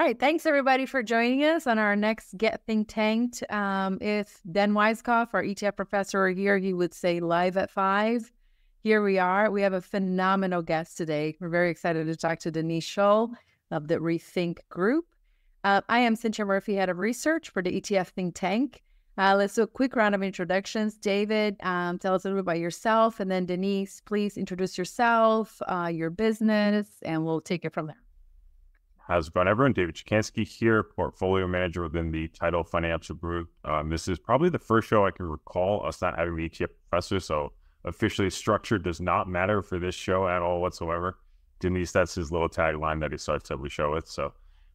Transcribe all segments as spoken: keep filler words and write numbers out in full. right. Thanks, everybody, for joining us on our next Get Think Tanked. Um, if Dan Weiskopf, our E T F professor, were here, he would say live at five. Here we are. We have a phenomenal guest today. We're very excited to talk to Denise Shull of the Rethink Group. Uh, I am Cynthia Murphy, head of research for the E T F Think Tank. Uh, let's do a quick round of introductions. David, um, tell us a little bit about yourself, and then Denise, please introduce yourself, uh, your business, and we'll take it from there. How's it going, everyone? David Chukansky here, portfolio manager within the Tidal Financial Group. Um, this is probably the first show I can recall us not having an E T F professor, so officially structure does not matter for this show at all whatsoever. Denise, that's his little tagline that he starts every show with. So,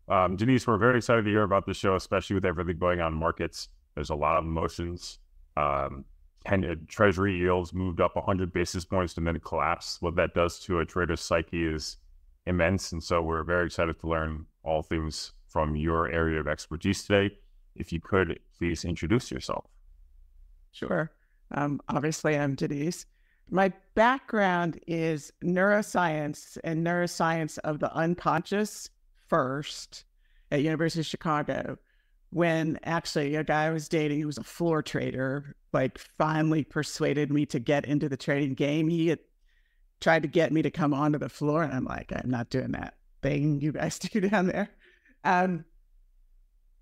um, Denise, we're very excited to hear about this show, especially with everything going on in markets. There's a lot of emotions. Um, and treasury yields moved up one hundred basis points and then it collapsed. What that does to a trader's psyche is immense. And so we're very excited to learn all things from your area of expertise today. If you could, please introduce yourself. Sure. Um, obviously, I'm Denise. My background is neuroscience and neuroscience of the unconscious first at University of Chicago. When actually a guy I was dating who was a floor trader, like finally persuaded me to get into the trading game. He had tried to get me to come onto the floor and I'm like, I'm not doing that thing you guys do down there. Um,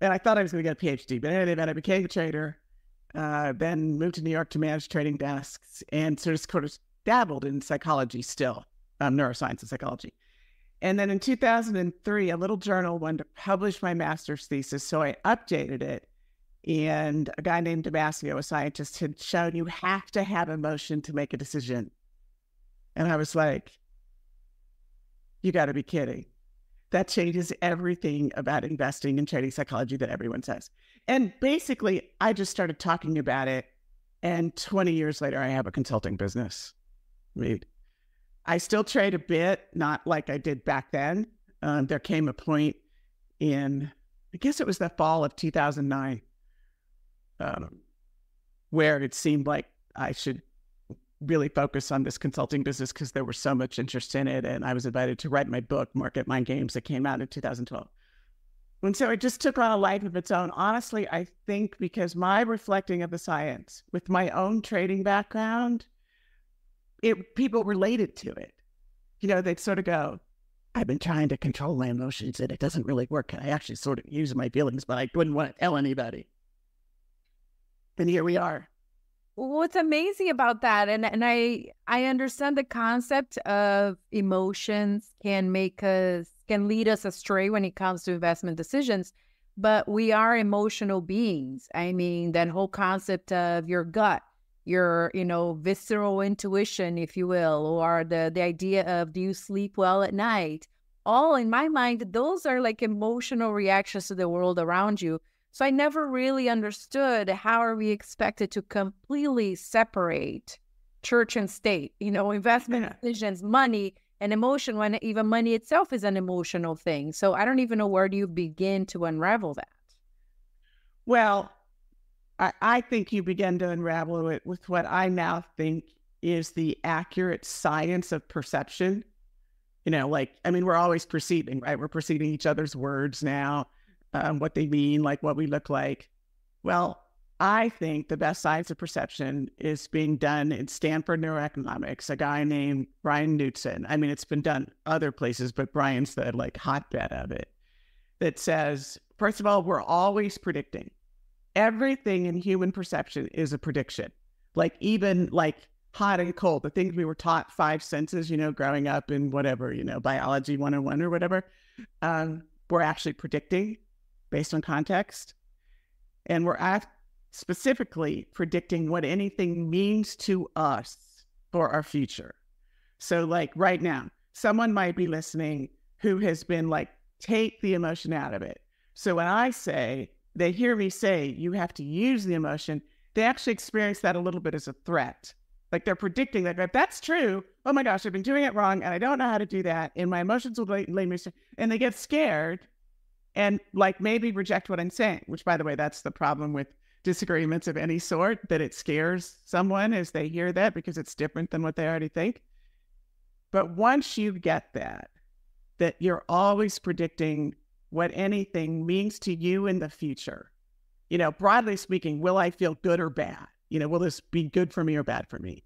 and I thought I was going to get a PhD, but anyway, then I became a trader, uh, then moved to New York to manage trading desks and sort of, sort of dabbled in psychology still, um, neuroscience and psychology. And then in two thousand three, a little journal wanted to publish my master's thesis, so I updated it. And a guy named Damasio, a scientist, had shown you have to have emotion to make a decision. And I was like, you got to be kidding. That changes everything about investing and trading psychology that everyone says. And basically, I just started talking about it. And twenty years later, I have a consulting business. Right. I still trade a bit, not like I did back then. Um, there came a point in, I guess it was the fall of two thousand nine, um, where it seemed like I should really focus on this consulting business because there was so much interest in it. And I was invited to write my book, Market Mind Games, that came out in two thousand twelve. And so it just took on a life of its own. Honestly, I think because my reflecting of the science with my own trading background, It, people related to it. You know, they'd sort of go, I've been trying to control my emotions and it doesn't really work. And I actually sort of use my feelings, but I wouldn't want to tell anybody. And here we are. What's amazing about that, and, and I I understand the concept of emotions can make us, can lead us astray when it comes to investment decisions, but we are emotional beings. I mean, that whole concept of your gut, your, you know, visceral intuition, if you will, or the, the idea of do you sleep well at night? All in my mind, those are like emotional reactions to the world around you. So I never really understood how are we expected to completely separate church and state, you know, investment yeah. decisions, money and emotion, when even money itself is an emotional thing. So I don't even know where do you begin to unravel that? Well, I, I think you begin to unravel it with what I now think is the accurate science of perception. You know, like, I mean, we're always perceiving, right? We're perceiving each other's words now, um, what they mean, like what we look like. Well, I think the best science of perception is being done in Stanford Neuroeconomics, a guy named Brian Knudsen. I mean, it's been done other places, but Brian's the like hotbed of it, that says, first of all, we're always predicting. Everything in human perception is a prediction, like even like hot and cold, the things we were taught five senses, you know, growing up in whatever, you know, biology one oh one or whatever, um, we're actually predicting based on context. And we're act specifically predicting what anything means to us for our future. So like right now, someone might be listening who has been like, take the emotion out of it. So when I say, they hear me say, you have to use the emotion, they actually experience that a little bit as a threat. Like they're predicting that, that's true. Oh my gosh, I've been doing it wrong and I don't know how to do that. And my emotions will lead me, and they get scared and like maybe reject what I'm saying, which by the way, that's the problem with disagreements of any sort, that it scares someone as they hear that because it's different than what they already think. But once you get that, that you're always predicting what anything means to you in the future. You know, broadly speaking, will I feel good or bad? You know, will this be good for me or bad for me?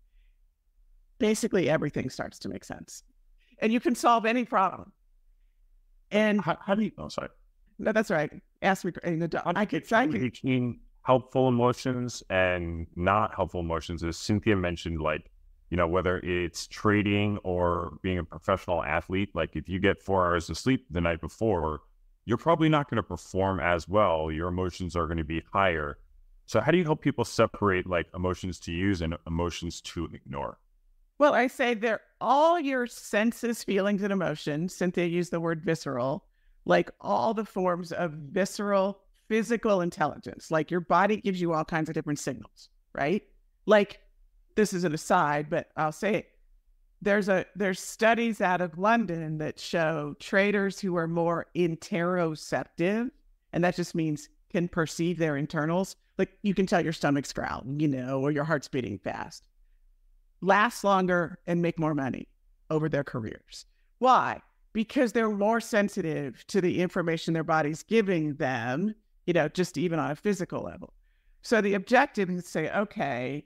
Basically, everything starts to make sense. And you can solve any problem. And how, how do you, oh, sorry. No, that's right. Ask me. You know, I could find between helpful emotions and not helpful emotions, as Cynthia mentioned, like, you know, whether it's trading or being a professional athlete, like if you get four hours of sleep the night before, you're probably not going to perform as well. Your emotions are going to be higher. So how do you help people separate like emotions to use and emotions to ignore? Well, I say they're all your senses, feelings, and emotions. Cynthia used the word visceral, like all the forms of visceral physical intelligence. Like your body gives you all kinds of different signals, right? Like, this is an aside, but I'll say it. There's a there's studies out of London that show traders who are more interoceptive, and that just means can perceive their internals. Like you can tell your stomach's growling, you know, or your heart's beating fast, last longer and make more money over their careers. Why? Because they're more sensitive to the information their body's giving them, you know, just even on a physical level. So the objective is to say, okay,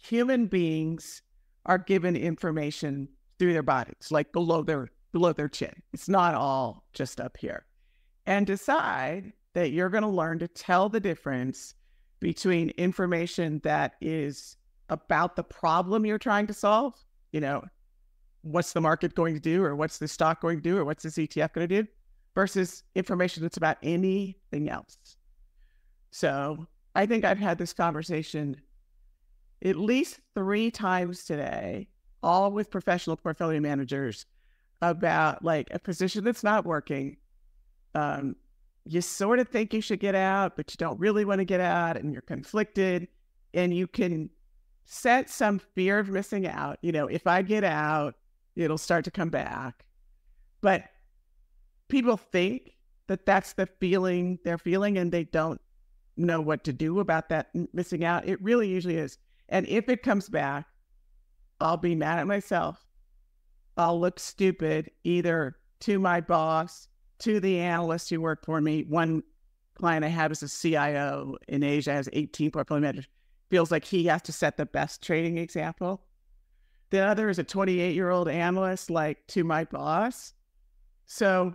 human beings are given information through their bodies, like below their below their chin. It's not all just up here. And decide that you're going to learn to tell the difference between information that is about the problem you're trying to solve. You know, what's the market going to do, or what's the stock going to do, or what's this E T F going to do, versus information that's about anything else. So I think I've had this conversation at least three times today, all with professional portfolio managers, about like a position that's not working. Um, you sort of think you should get out, but you don't really want to get out, and you're conflicted, and you can set some fear of missing out. You know, if I get out, it'll start to come back. But people think that that's the feeling they're feeling, and they don't know what to do about that missing out. It really usually is. And if it comes back, I'll be mad at myself. I'll look stupid, either to my boss, to the analyst who worked for me. One client I have is a C I O in Asia, has eighteen portfolio managers, feels like he has to set the best trading example. The other is a twenty-eight-year-old analyst, like to my boss. So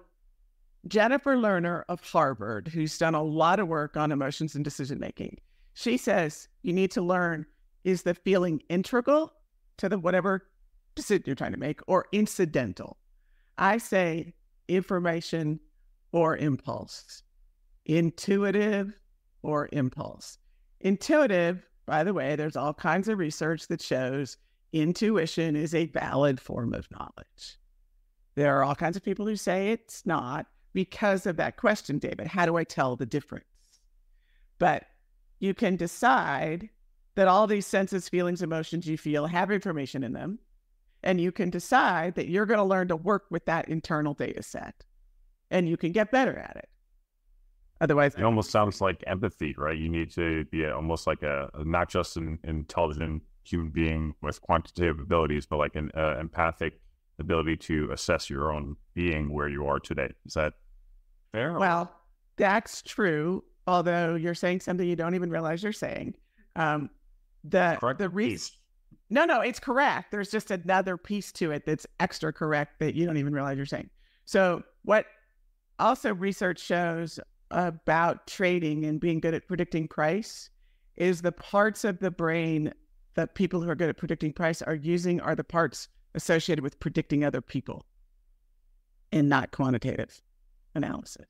Jennifer Lerner of Harvard, who's done a lot of work on emotions and decision-making, she says you need to learn, is the feeling integral to the whatever decision you're trying to make, or incidental? I say information or impulse, intuitive or impulse. Intuitive, by the way, there's all kinds of research that shows intuition is a valid form of knowledge. There are all kinds of people who say it's not because of that question, David, how do I tell the difference? But you can decide that all these senses, feelings, emotions you feel have information in them. And you can decide that you're going to learn to work with that internal data set, and you can get better at it. Otherwise, it almost sounds like empathy, right? You need to be almost like a, not just an intelligent human being with quantitative abilities, but like an uh, empathic ability to assess your own being where you are today. Is that fair? Well, that's true. Although you're saying something you don't even realize you're saying. Um, The correct the reason, no, no, it's correct. There's just another piece to it that's extra correct that you don't even realize you're saying. So what also research shows about trading and being good at predicting price is the parts of the brain that people who are good at predicting price are using are the parts associated with predicting other people and not quantitative analysis.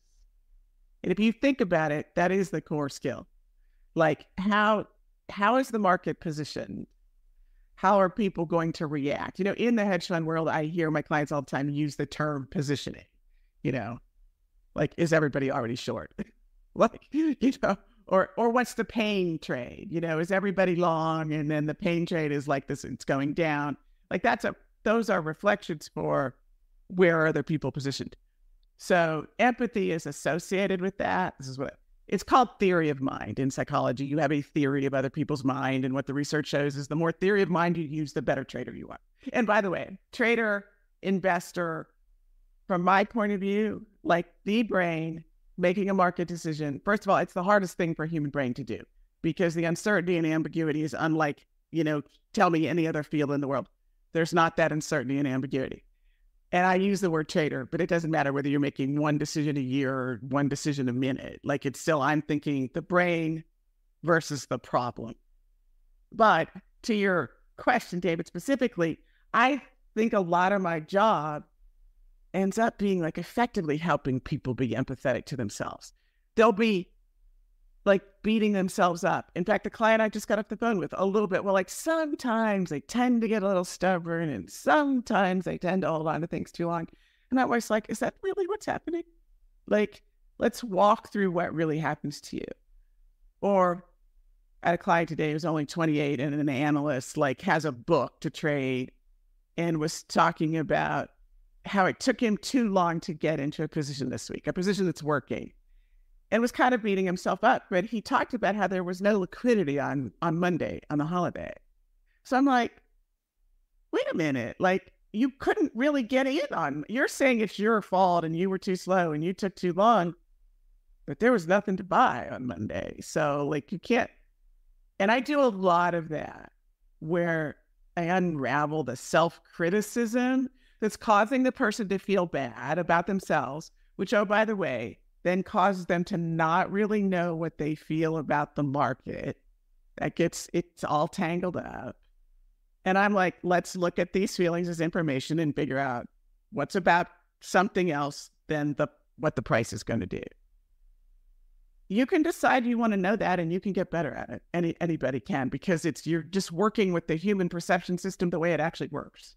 And if you think about it, that is the core skill. Like how... How is the market positioned? How are people going to react? You know, in the hedge fund world, I hear my clients all the time use the term positioning, you know, like, is everybody already short? Like, you know, or, or what's the pain trade? You know, is everybody long? And then the pain trade is like this, it's going down. Like that's a, those are reflections for where are other people positioned? So empathy is associated with that. This is what I, It's called theory of mind in psychology. You have a theory of other people's mind, and what the research shows is the more theory of mind you use, the better trader you are. And by the way, trader, investor, from my point of view, like the brain making a market decision, first of all, it's the hardest thing for a human brain to do because the uncertainty and ambiguity is unlike, you know, tell me any other field in the world. There's not that uncertainty and ambiguity. And I use the word trader, but it doesn't matter whether you're making one decision a year or one decision a minute. Like it's still, I'm thinking the brain versus the problem. But to your question, David, specifically, I think a lot of my job ends up being like effectively helping people be empathetic to themselves. They'll be like beating themselves up. In fact, the client I just got off the phone with a little bit, well, like sometimes they tend to get a little stubborn and sometimes they tend to hold on to things too long. And I was like, is that really what's happening? Like, let's walk through what really happens to you. Or I had a client today who's only twenty-eight and an analyst, like has a book to trade and was talking about how it took him too long to get into a position this week, a position that's working. And was kind of beating himself up, but he talked about how there was no liquidity on, on Monday, on the holiday. So I'm like, wait a minute, like you couldn't really get in on, you're saying it's your fault and you were too slow and you took too long, but there was nothing to buy on Monday. So like you can't, and I do a lot of that where I unravel the self-criticism that's causing the person to feel bad about themselves, which, oh, by the way, then causes them to not really know what they feel about the market. That gets, it's all tangled up. And I'm like, let's look at these feelings as information and figure out what's about something else than the what the price is going to do. You can decide you want to know that and you can get better at it. Any, anybody can, because it's, you're just working with the human perception system the way it actually works.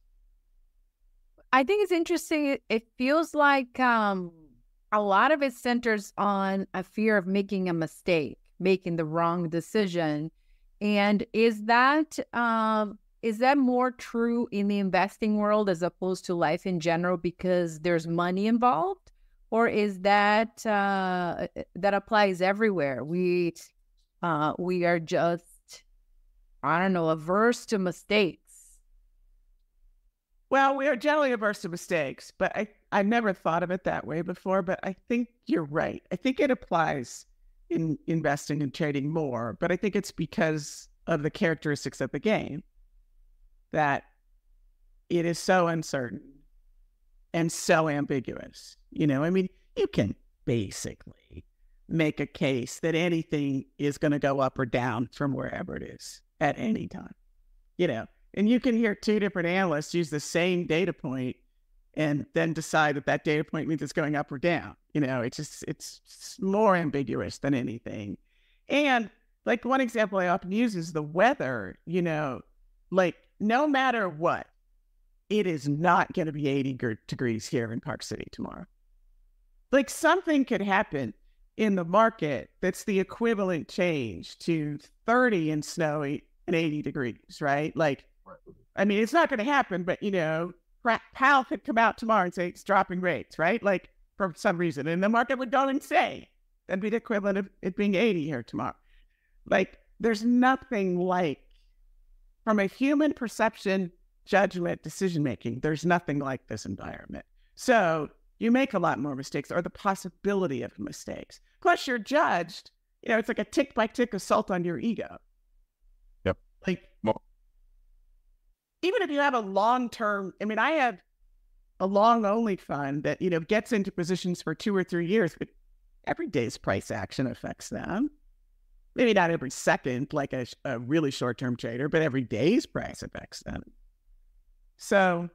I think it's interesting. It, it feels like, um, a lot of it centers on a fear of making a mistake, making the wrong decision. And is that um, is that more true in the investing world as opposed to life in general because there's money involved? Or is that uh, that applies everywhere? We, uh, we are just, I don't know, averse to mistakes. Well, we are generally averse to mistakes, but I I never thought of it that way before, but I think you're right. I think it applies in investing and trading more, but I think it's because of the characteristics of the game that it is so uncertain and so ambiguous. You know, I mean, you can basically make a case that anything is going to go up or down from wherever it is at any time, you know, and you can hear two different analysts use the same data point and then decide that that data point means it's going up or down. You know, it's just, it's more ambiguous than anything. And like one example I often use is the weather, you know, like no matter what, it is not going to be eighty degrees here in Park City tomorrow. Like something could happen in the market that's the equivalent change to thirty and snowy and eighty degrees, right? Like, I mean, it's not going to happen, but you know, Powell could come out tomorrow and say it's dropping rates, right? Like for some reason, and the market would go insane. That'd be the equivalent of it being eighty here tomorrow. Like there's nothing like, from a human perception, judgment, decision-making, there's nothing like this environment. So you make a lot more mistakes or the possibility of mistakes. Plus you're judged, you know, it's like a tick by tick assault on your ego. Yep. Like, well, even if you have a long-term, I mean, I have a long-only fund that, you know, gets into positions for two or three years, but every day's price action affects them. Maybe not every second, like a, a really short-term trader, but every day's price affects them. So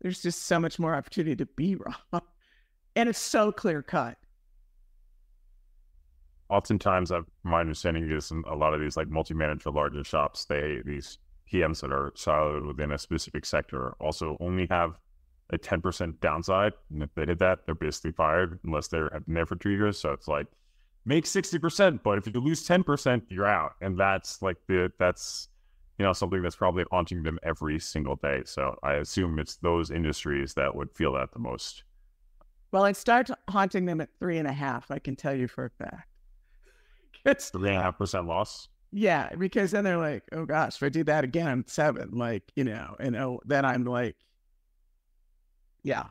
there's just so much more opportunity to be wrong. And it's so clear-cut. Oftentimes, I've, my understanding is in a lot of these like multi-manager larger shops, they, these P Ms that are siloed within a specific sector also only have a ten percent downside. And if they hit that, they're basically fired unless they're have been there for two years. So it's like, make sixty percent, but if you lose ten percent, you're out. And that's like the, that's, you know, something that's probably haunting them every single day. So I assume it's those industries that would feel that the most. Well, it starts haunting them at three and a half. I can tell you for a fact. It's three and a half percent loss. Yeah, because then they're like, oh gosh, if I do that again, I'm seven, like, you know, and oh, then I'm like, yeah.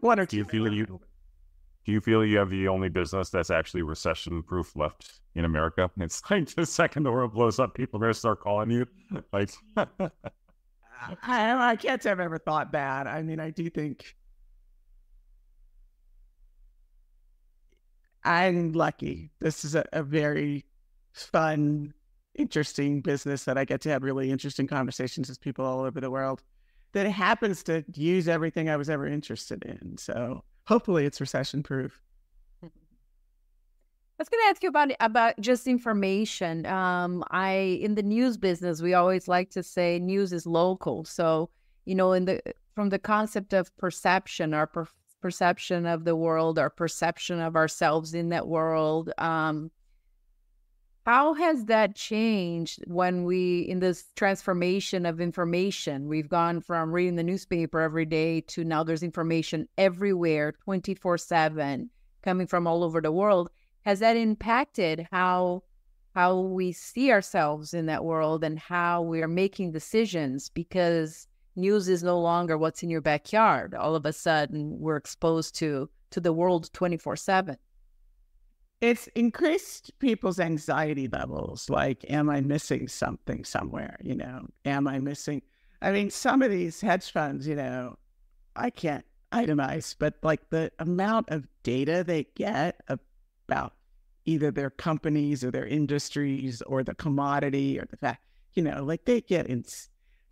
What do you feel you do you feel you have the only business that's actually recession-proof left in America? It's like the second the world blows up, people are going to start calling you. Like, I, I can't say I've ever thought that. I mean, I do think I'm lucky. This is a, a very fun, interesting business that I get to have really interesting conversations with people all over the world that happens to use everything I was ever interested in. So hopefully it's recession proof. I was going to ask you about, about just information. Um, I, in the news business, we always like to say news is local. So, you know, in the, from the concept of perception, our per perception of the world, our perception of ourselves in that world, um, how has that changed when we, in this transformation of information, we've gone from reading the newspaper every day to now there's information everywhere, twenty-four seven, coming from all over the world. Has that impacted how, how we see ourselves in that world and how we are making decisions? Because news is no longer what's in your backyard. All of a sudden, we're exposed to, to the world twenty-four seven. It's increased people's anxiety levels. Like, am I missing something somewhere? You know, am I missing? I mean, some of these hedge funds, you know, I can't itemize, but like the amount of data they get about either their companies or their industries or the commodity or the fact, you know, like they get in,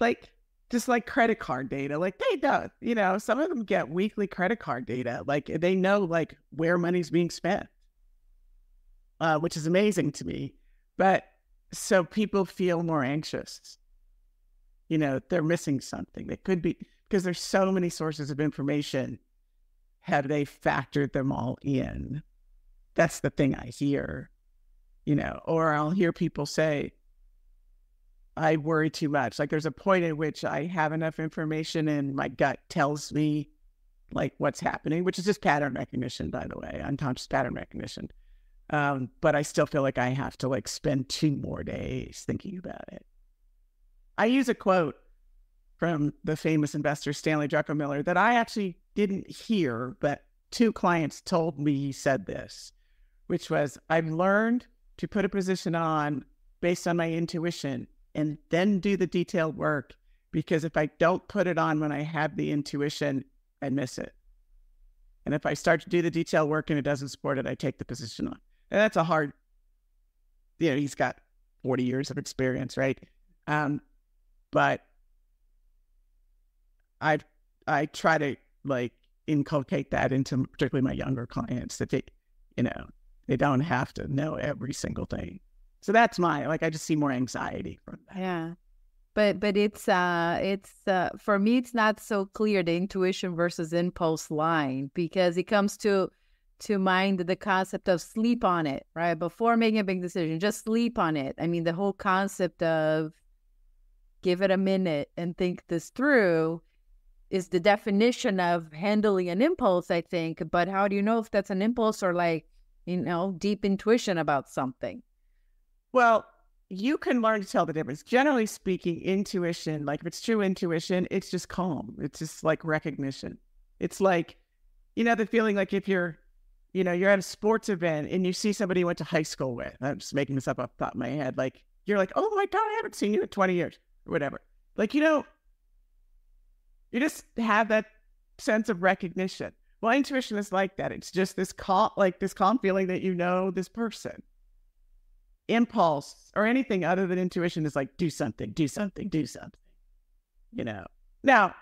like, just like credit card data, like they don't, you know, some of them get weekly credit card data. Like they know like where money's being spent. Uh, which is amazing to me. But so people feel more anxious. You know, they're missing something. They could be, because there's so many sources of information. Have they factored them all in? That's the thing I hear, you know, or I'll hear people say, I worry too much. Like there's a point at which I have enough information and my gut tells me like what's happening, which is just pattern recognition, by the way, unconscious pattern recognition. Um, but I still feel like I have to like spend two more days thinking about it. I use a quote from the famous investor Stanley Druckenmiller that I actually didn't hear, but two clients told me he said this, which was, I've learned to put a position on based on my intuition and then do the detailed work, because if I don't put it on when I have the intuition, I miss it. And if I start to do the detailed work and it doesn't support it, I take the position on. And that's a hard, you know, he's got forty years of experience, right? Um, but I I try to like inculcate that into particularly my younger clients, that they, you know, they don't have to know every single thing. So that's my, like, I just see more anxiety from that. Yeah. But, but it's, uh, it's, uh, for me, it's not so clear, the intuition versus impulse line, because it comes to, to mind the concept of sleep on it, right? Before making a big decision, just sleep on it. I mean, the whole concept of give it a minute and think this through is the definition of handling an impulse, I think. But how do you know if that's an impulse or like, you know, deep intuition about something? Well, you can learn to tell the difference. Generally speaking, intuition, like if it's true intuition, it's just calm. It's just like recognition. It's like, you know, the feeling like if you're, you know, you're at a sports event and you see somebody you went to high school with. I'm just making this up off the top of my head. Like, you're like, oh my God, I haven't seen you in twenty years or whatever. Like, you know, you just have that sense of recognition. Well, intuition is like that. It's just this calm, like this calm feeling that you know this person. Impulse or anything other than intuition is like, do something, do something, do something, you know. Now,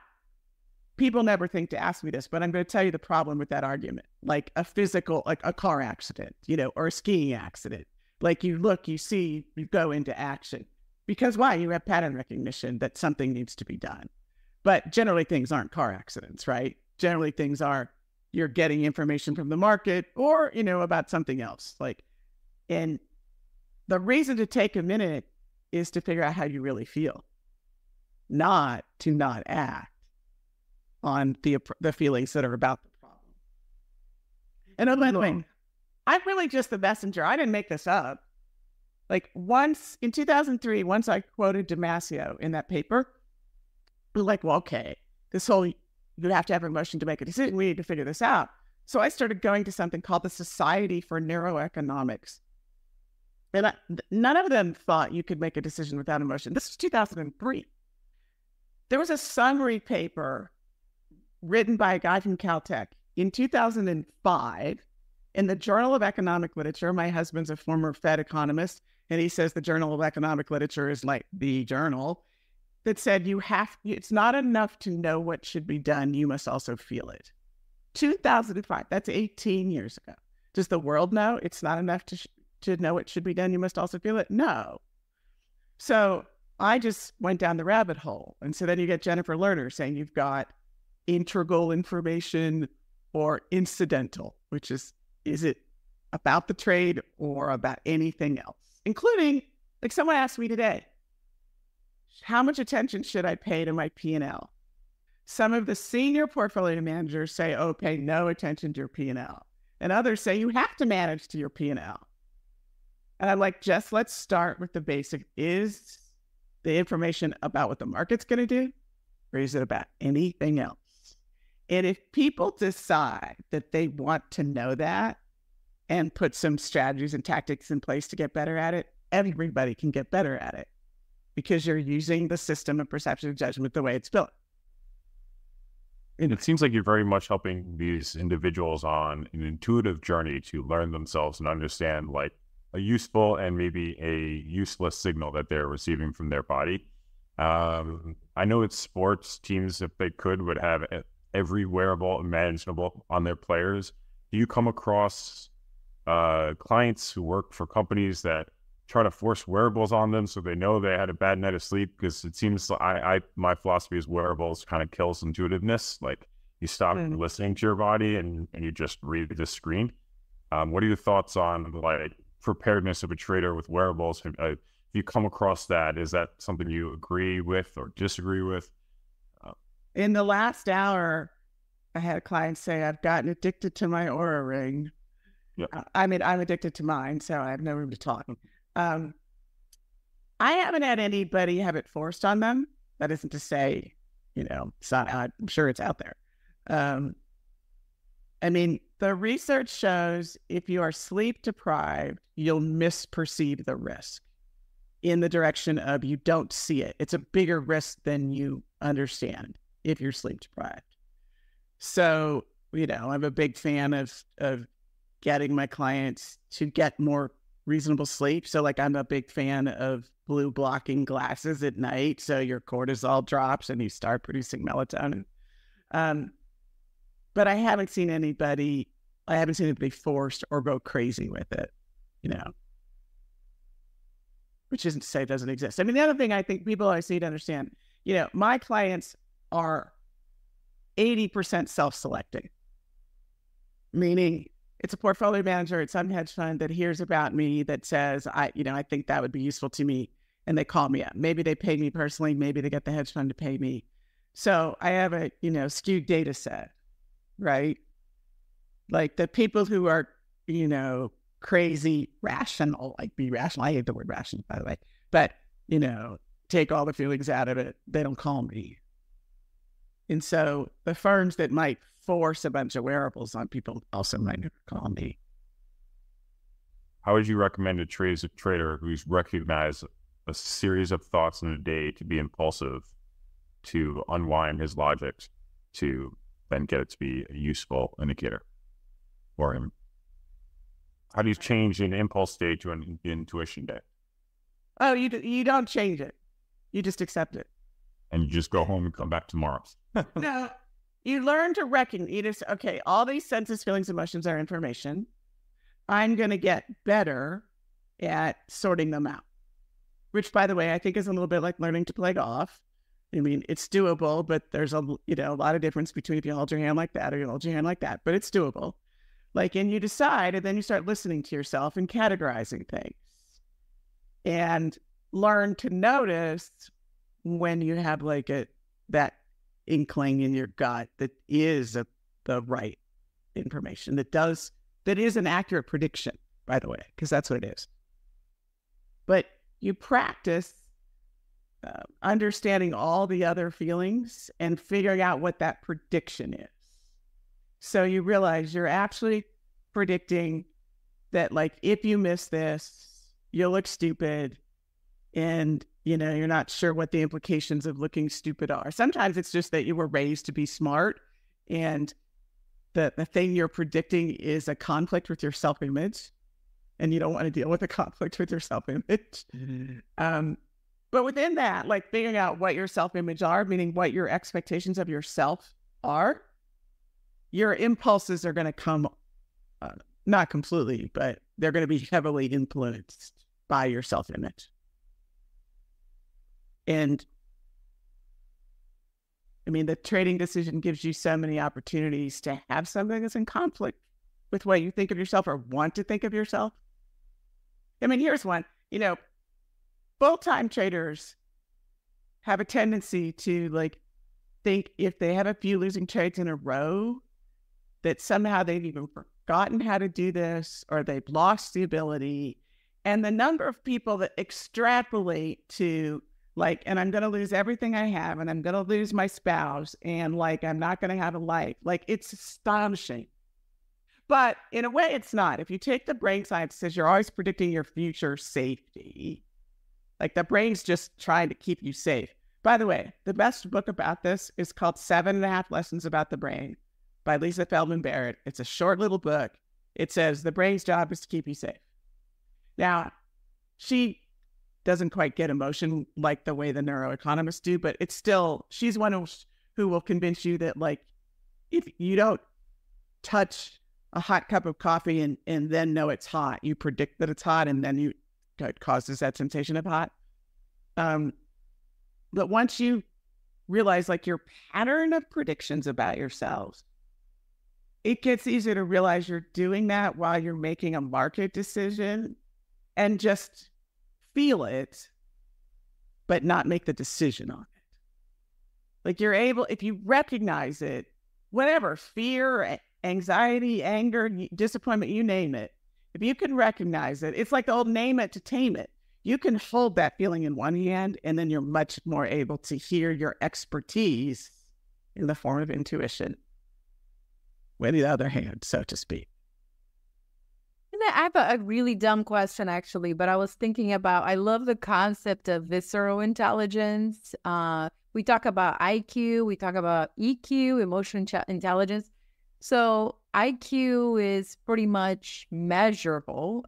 people never think to ask me this, but I'm going to tell you the problem with that argument. Like a physical, like a car accident, you know, or a skiing accident. Like you look, you see, you go into action. Because why? You have pattern recognition that something needs to be done. But generally things aren't car accidents, right? Generally things are, you're getting information from the market or, you know, about something else. Like, and the reason to take a minute is to figure out how you really feel, not to not act on the the feelings that are about the problem. And oh, by the way, I'm really just the messenger. I didn't make this up. Like once in two thousand three, once I quoted Damasio in that paper, we were like, well, okay, this whole, you have to have an emotion to make a decision. We need to figure this out. So I started going to something called the Society for Neuroeconomics. And I, none of them thought you could make a decision without emotion. This was two thousand three. There was a summary paper written by a guy from Caltech in two thousand five in the Journal of Economic Literature. My husband's a former Fed economist, and he says the Journal of Economic Literature is like the journal that said you have, it's not enough to know what should be done. You must also feel it. two thousand five, that's eighteen years ago. Does the world know it's not enough to... to know it should be done, you must also feel it? No. So I just went down the rabbit hole. And so then you get Jennifer Lerner saying you've got integral information or incidental, which is, is it about the trade or about anything else? Including, like someone asked me today, how much attention should I pay to my P and L? Some of the senior portfolio managers say, oh, pay no attention to your P and L. And others say you have to manage to your P and L. And I'm like, Jess, let's start with the basic. Is the information about what the market's going to do, or is it about anything else? And if people decide that they want to know that and put some strategies and tactics in place to get better at it, everybody can get better at it because you're using the system of perception and judgment the way it's built. And it seems like you're very much helping these individuals on an intuitive journey to learn themselves and understand, like, a useful and maybe a useless signal that they're receiving from their body. Um, I know it's sports teams, if they could, would have every wearable imaginable on their players. Do you come across uh, clients who work for companies that try to force wearables on them so they know they had a bad night of sleep? Because it seems like I, I, my philosophy is wearables kind of kills intuitiveness. Like you stop mm. listening to your body and, and you just read the screen. Um, what are your thoughts on, like, preparedness of a trader with wearables? If you come across that, is that something you agree with or disagree with? In the last hour, I had a client say, I've gotten addicted to my Oura Ring. Yeah. I mean, I'm addicted to mine, so I have no room to talk. Um, I haven't had anybody have it forced on them. That isn't to say, you know, it's not, I'm sure it's out there. Um, I mean, the research shows if you are sleep deprived, you'll misperceive the risk in the direction of you don't see it. It's a bigger risk than you understand if you're sleep deprived. So, you know, I'm a big fan of, of getting my clients to get more reasonable sleep. So like I'm a big fan of blue blocking glasses at night. So your cortisol drops and you start producing melatonin. Um, but I haven't seen anybody I haven't seen it be forced or go crazy with it, you know, which isn't to say it doesn't exist. I mean, the other thing I think people always need to understand, you know, my clients are eighty percent self-selecting, meaning it's a portfolio manager at some hedge fund that hears about me that says, I, you know, I think that would be useful to me. And they call me up. Maybe they pay me personally. Maybe they get the hedge fund to pay me. So I have a, you know, skewed data set, right? Like the people who are, you know, crazy, rational, like be rational. I hate the word rational, by the way, but, you know, take all the feelings out of it. They don't call me. And so the firms that might force a bunch of wearables on people also might never call me. How would you recommend a trader who's recognized a series of thoughts in a day to be impulsive, to unwind his logic, to then get it to be a useful indicator? Or him. How do you change an impulse day to an intuition day? Oh, you you don't change it. You just accept it. And you just go home and come back tomorrow. No, you learn to reckon. You just, okay, all these senses, feelings, emotions are information. I'm going to get better at sorting them out, which, by the way, I think is a little bit like learning to play golf. I mean, it's doable, but there's a, you know, a lot of difference between if you hold your hand like that or you hold your hand like that, but it's doable. Like, and you decide, and then you start listening to yourself and categorizing things and learn to notice when you have like a, that inkling in your gut that is a, the right information that does, that is an accurate prediction, by the way, because that's what it is. But you practice uh, understanding all the other feelings and figuring out what that prediction is. So you realize you're actually predicting that, like, if you miss this, you'll look stupid, and, you know, you're not sure what the implications of looking stupid are. Sometimes it's just that you were raised to be smart, and the, the thing you're predicting is a conflict with your self-image, and you don't want to deal with a conflict with your self-image. Um, but within that, like, figuring out what your self-image are, meaning what your expectations of yourself are, your impulses are going to come, uh, not completely, but they're going to be heavily influenced by your self-image. And I mean, the trading decision gives you so many opportunities to have something that's in conflict with what you think of yourself or want to think of yourself. I mean, here's one, you know, full-time traders have a tendency to, like, think if they have a few losing trades in a row, that somehow they've even forgotten how to do this, or they've lost the ability. And the number of people that extrapolate to, like, and I'm going to lose everything I have, and I'm going to lose my spouse, and, like, I'm not going to have a life. Like, it's astonishing. But in a way, it's not. If you take the brain science, it says you're always predicting your future safety. Like, the brain's just trying to keep you safe. By the way, the best book about this is called Seven and a Half Lessons About the Brain by Lisa Feldman Barrett. It's a short little book. It says the brain's job is to keep you safe. Now, she doesn't quite get emotion like the way the neuroeconomists do, but it's still, she's one who, who will convince you that, like, if you don't touch a hot cup of coffee and, and then know it's hot, you predict that it's hot, and then you, it causes that sensation of hot. Um, but once you realize, like, your pattern of predictions about yourselves, it gets easier to realize you're doing that while you're making a market decision, and just feel it, but not make the decision on it. Like, you're able, if you recognize it, whatever, fear, anxiety, anger, disappointment, you name it. If you can recognize it, it's like the old name it to tame it. You can hold that feeling in one hand, and then you're much more able to hear your expertise in the form of intuition with the other hand, so to speak. I have a really dumb question, actually, but I was thinking about, I love the concept of visceral intelligence. Uh, we talk about I Q, we talk about E Q, emotional intelligence. So I Q is pretty much measurable.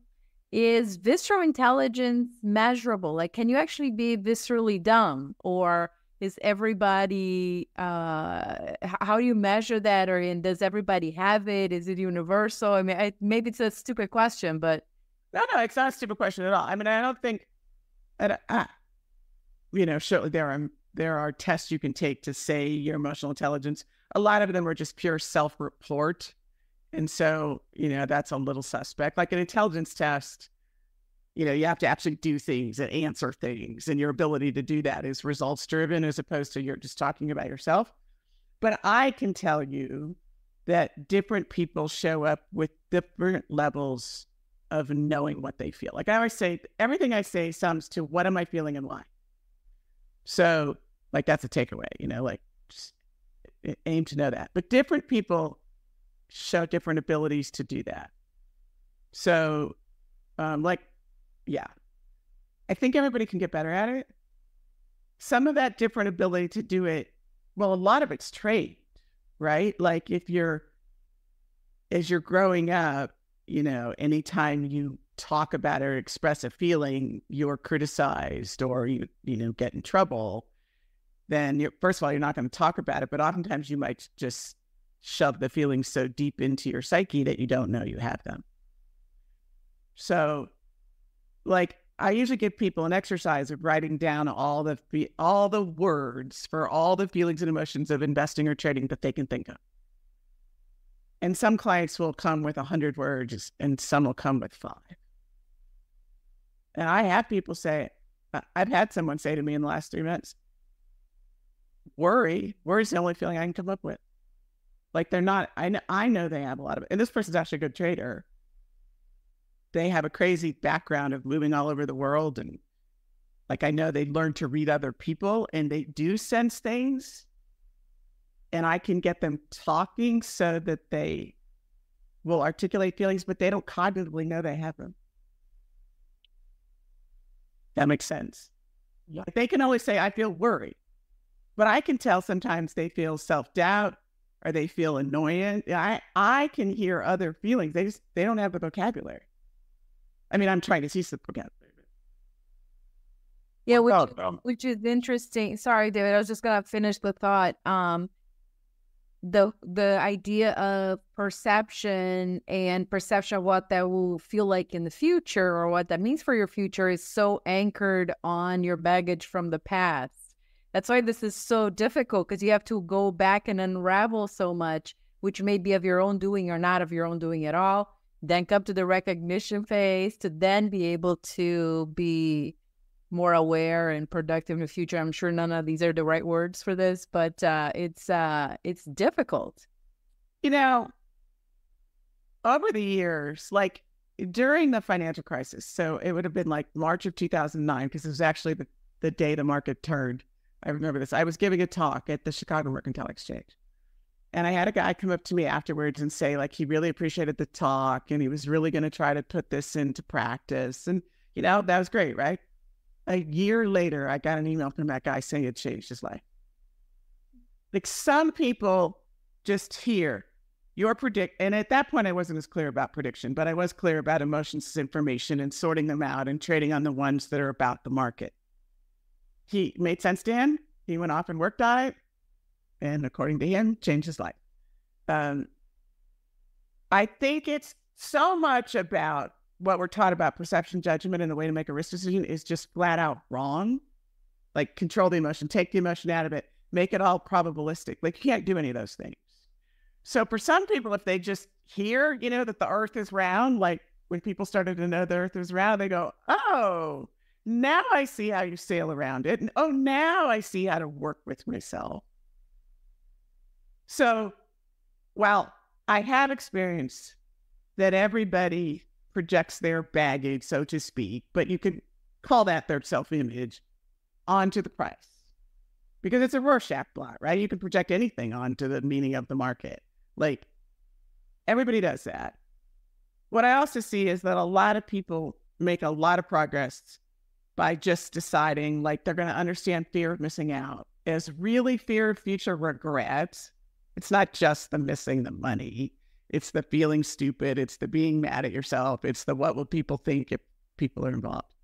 Is visceral intelligence measurable? Like, can you actually be viscerally dumb, or is everybody, uh, how do you measure that? Or and does everybody have it? Is it universal? I mean, I, maybe it's a stupid question, but. No, no, it's not a stupid question at all. I mean, I don't think, I don't, I, you know, certainly there are, there are tests you can take to say your emotional intelligence. A lot of them are just pure self-report. And so, you know, that's a little suspect. Like an intelligence test, you know, you have to actually do things and answer things, and your ability to do that is results driven, as opposed to you're just talking about yourself. But I can tell you that different people show up with different levels of knowing what they feel. Like I always say, everything I say sums to what am I feeling and why? So, like, that's a takeaway, you know, like, just aim to know that. But different people show different abilities to do that. So, um, like, yeah, I think everybody can get better at it. Some of that different ability to do it, well, a lot of it's trained, right? Like if you're, as you're growing up, you know, anytime you talk about or express a feeling, you're criticized or you, you know, get in trouble, then you're, first of all, you're not going to talk about it, but oftentimes you might just shove the feelings so deep into your psyche that you don't know you have them. So, like, I usually give people an exercise of writing down all the all the words for all the feelings and emotions of investing or trading that they can think of. And some clients will come with one hundred words, and some will come with five. And I have people say, I've had someone say to me in the last three months, worry, worry is the only feeling I can come up with. Like they're not, I know, I know they have a lot of it. And this person's actually a good trader. They have a crazy background of moving all over the world. And like, I know they learn to read other people and they do sense things. and I can get them talking so that they will articulate feelings, but they don't cognitively know they have them. That makes sense. Yeah. They can always say, I feel worried, but I can tell sometimes they feel self-doubt or they feel annoyance. I, I can hear other feelings. They just, they don't have the vocabulary. I mean, I'm trying to see some vocabulary. Yeah, which, oh, which is interesting. Sorry, David, I was just going to finish the thought. Um, the the idea of perception and perception of what that will feel like in the future or what that means for your future is so anchored on your baggage from the past. That's why this is so difficult, because you have to go back and unravel so much, which may be of your own doing or not of your own doing at all, then come to the recognition phase to then be able to be more aware and productive in the future. I'm sure none of these are the right words for this, but uh, it's uh, it's difficult. You know, over the years, like during the financial crisis, so it would have been like March of two thousand nine, because it was actually the, the day the market turned. I remember this. I was giving a talk at the Chicago Mercantile Exchange, and I had a guy come up to me afterwards and say, like, he really appreciated the talk and he was really going to try to put this into practice. And, you know, that was great, right? A year later, I got an email from that guy saying it changed his life. Like, some people just hear your predict. And at that point, I wasn't as clear about prediction, but I was clear about emotions as information and sorting them out and trading on the ones that are about the market. He made sense to him. He went off and worked on it. And according to him, changed his life. Um, I think it's so much about what we're taught about perception, judgment, and the way to make a risk decision is just flat out wrong. Like, control the emotion, take the emotion out of it, make it all probabilistic. Like, you can't do any of those things. So for some people, if they just hear, you know, that the earth is round, like when people started to know the earth is round, they go, oh, now I see how you sail around it. And oh, now I see how to work with myself. So while I have experienced that everybody projects their baggage, so to speak, but you could call that their self-image, onto the price. Because it's a Rorschach blot, right? You can project anything onto the meaning of the market. Like, everybody does that. What I also see is that a lot of people make a lot of progress by just deciding, like, they're going to understand fear of missing out as really fear of future regrets. It's not just the missing the money. It's the feeling stupid. It's the being mad at yourself. It's the what will people think if people are involved.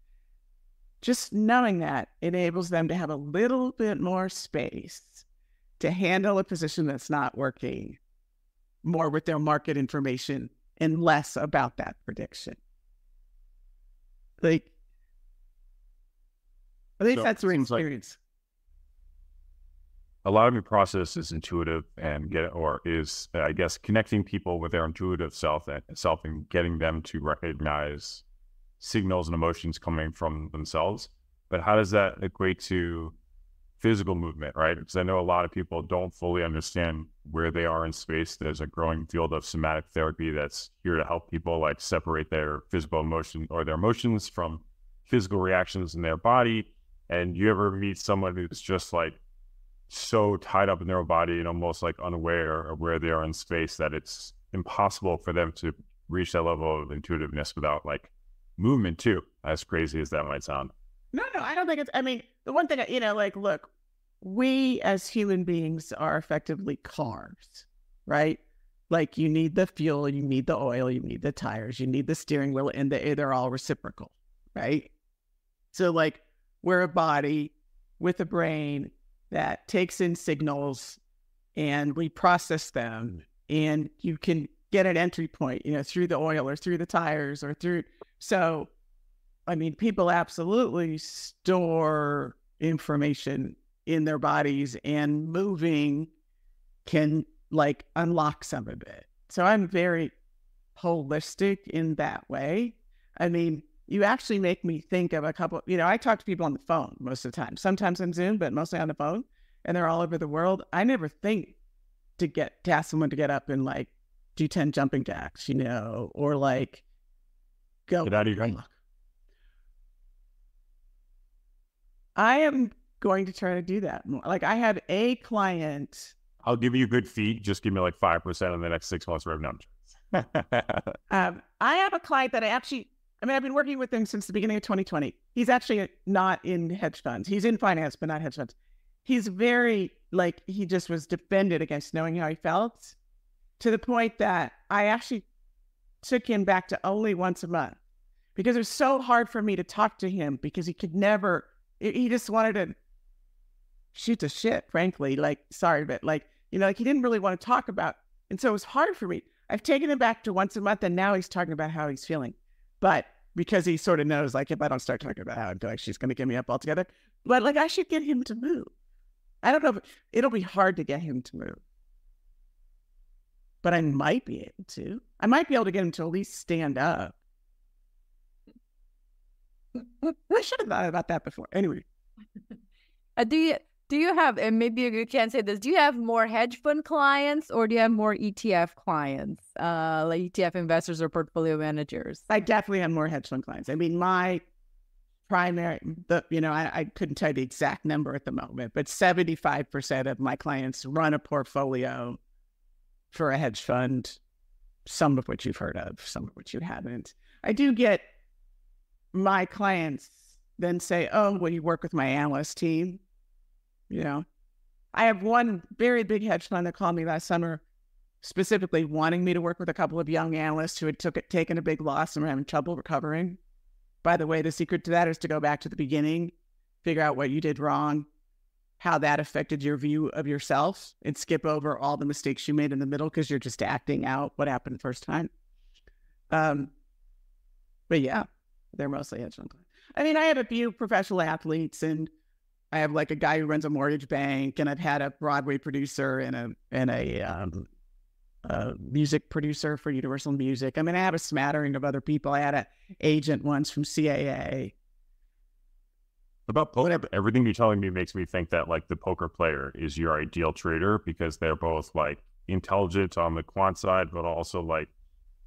Just knowing that enables them to have a little bit more space to handle a position that's not working, more with their market information and less about that prediction. Like, I think so, that's your experience. A lot of your process is intuitive and get, or is, uh, I guess, connecting people with their intuitive self and self and getting them to recognize signals and emotions coming from themselves. But how does that equate to physical movement, right? Because I know a lot of people don't fully understand where they are in space. There's a growing field of somatic therapy that's here to help people, like, separate their physical emotion or their emotions from physical reactions in their body. And you ever meet someone who's just, like, so tied up in their body and almost, like, unaware of where they are in space that it's impossible for them to reach that level of intuitiveness without, like, movement too, as crazy as that might sound? No, no, I don't think it's, I mean, the one thing, you know, like, look, we as human beings are effectively cars, right? Like, you need the fuel, you need the oil, you need the tires, you need the steering wheel, and they, they're all reciprocal, right? So, like, we're a body with a brain that takes in signals and we process them, and you can get an entry point, you know, through the oil or through the tires or through. So, I mean, people absolutely store information in their bodies, and moving can, like, unlock some of it. So I'm very holistic in that way. I mean, you actually make me think of a couple, you know, I talk to people on the phone most of the time, sometimes on Zoom, but mostly on the phone, and they're all over the world. I never think to get, to ask someone to get up and, like, do ten jumping jacks, you know, or, like, go. Get out of your gun. I am going to try to do that more. Like, I had a client I'll give you good feet. Just give me like five percent of the next six months revenue. um, I have a client that I actually, I mean, I've been working with him since the beginning of twenty twenty. He's actually not in hedge funds. He's in finance, but not hedge funds. He's very, like, he just was defended against knowing how he felt, to the point that I actually took him back to only once a month, because it was so hard for me to talk to him, because he could never, he just wanted to shoot the shit, frankly, like, sorry, but like, you know, like he didn't really want to talk about. And so it was hard for me. I've taken him back to once a month, and now he's talking about how he's feeling. But because he sort of knows, like, if I don't start talking about how I'm feeling, she's going to give me up altogether. But like, I should get him to move. I don't know if it'll be hard to get him to move, but I might be able to. I might be able to get him to at least stand up. I should have thought about that before. Anyway. Uh, do you do you have, and maybe you can't say this, do you have more hedge fund clients, or do you have more E T F clients, uh, like E T F investors or portfolio managers? I definitely have more hedge fund clients. I mean, my primary, the, you know, I, I couldn't tell you the exact number at the moment, but seventy-five percent of my clients run a portfolio for a hedge fund, some of which you've heard of, some of which you haven't. I do get my clients then say, oh, will you work with my analyst team? You know, I have one very big hedge fund that called me last summer, specifically wanting me to work with a couple of young analysts who had took it, taken a big loss and were having trouble recovering. By the way, the secret to that is to go back to the beginning, figure out what you did wrong, how that affected your view of yourself, and skip over all the mistakes you made in the middle, because you're just acting out what happened the first time. Um, but yeah, they're mostly hedge fund clients. I mean, I have a few professional athletes, and I have like a guy who runs a mortgage bank, and I've had a Broadway producer and a and a, um, a music producer for Universal Music. I mean, I have a smattering of other people. I had an agent once from C A A. About poker, everything you're telling me makes me think that like the poker player is your ideal trader, because they're both like intelligent on the quant side, but also like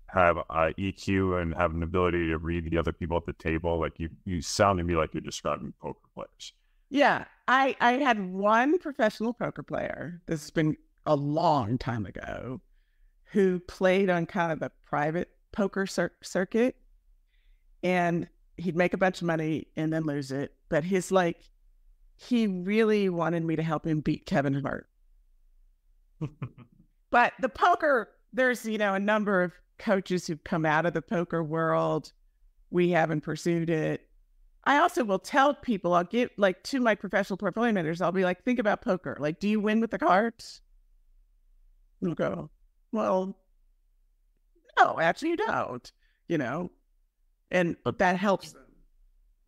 have uh, E Q and have an ability to read the other people at the table. Like you, you sound to me like you're describing poker players. Yeah, I, I had one professional poker player. This has been a long time ago, who played on kind of a private poker cir circuit, and he'd make a bunch of money and then lose it. But his, like, he really wanted me to help him beat Kevin Hart. But the poker, there's, you know, a number of coaches who've come out of the poker world. We haven't pursued it. I also will tell people, I'll give, like, to my professional portfolio managers, I'll be like, think about poker. Like, do you win with the cards? They'll go, well, no, actually you don't, you know? And but that helps.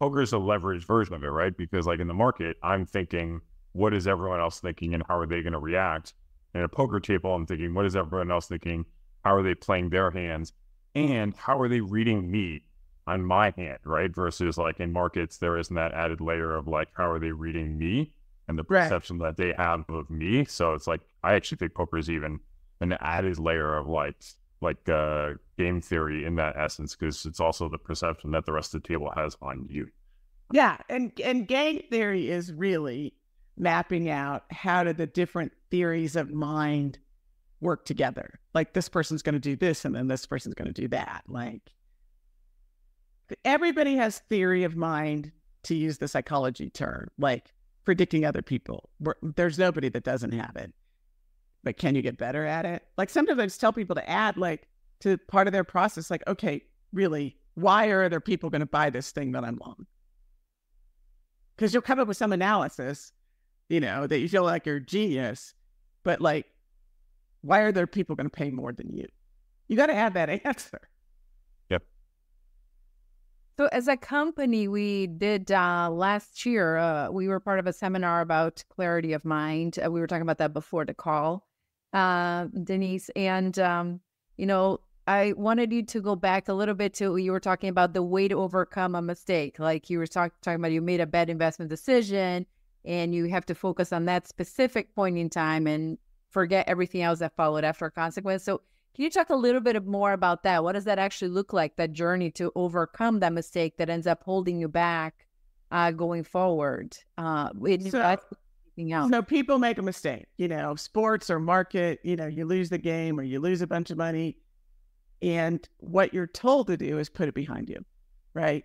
Poker is a leveraged version of it, right? Because like in the market, I'm thinking, what is everyone else thinking and how are they going to react? And at a poker table, I'm thinking, what is everyone else thinking? How are they playing their hands? And how are they reading me on my hand, right? Versus like in markets, there isn't that added layer of like, how are they reading me and the perception right. that they have of me? So it's like, I actually think poker is even an added layer of like, like uh, game theory in that essence, because it's also the perception that the rest of the table has on you. Yeah, and, and game theory is really mapping out how do the different theories of mind work together. Like this person's going to do this, and then this person's going to do that. Like everybody has theory of mind, to use the psychology term, like predicting other people. We're, there's nobody that doesn't have it. But can you get better at it? Like sometimes I just tell people to add like to part of their process, like, okay, really, why are other people going to buy this thing that I'm long? Because you'll come up with some analysis, you know, that you feel like you're a genius, but like, why are there people going to pay more than you? You got to add that answer. Yep. So as a company, we did uh, last year, uh, we were part of a seminar about clarity of mind. Uh, we were talking about that before the call. Uh, Denise, and um, you know, I wanted you to go back a little bit to, you were talking about the way to overcome a mistake. Like you were talk talking about, you made a bad investment decision and you have to focus on that specific point in time and forget everything else that followed after a consequence. So can you talk a little bit more about that? What does that actually look like, that journey to overcome that mistake that ends up holding you back uh, going forward? Uh, so, everything else. So people make a mistake, you know, sports or market, you know, you lose the game or you lose a bunch of money. And what you're told to do is put it behind you, right?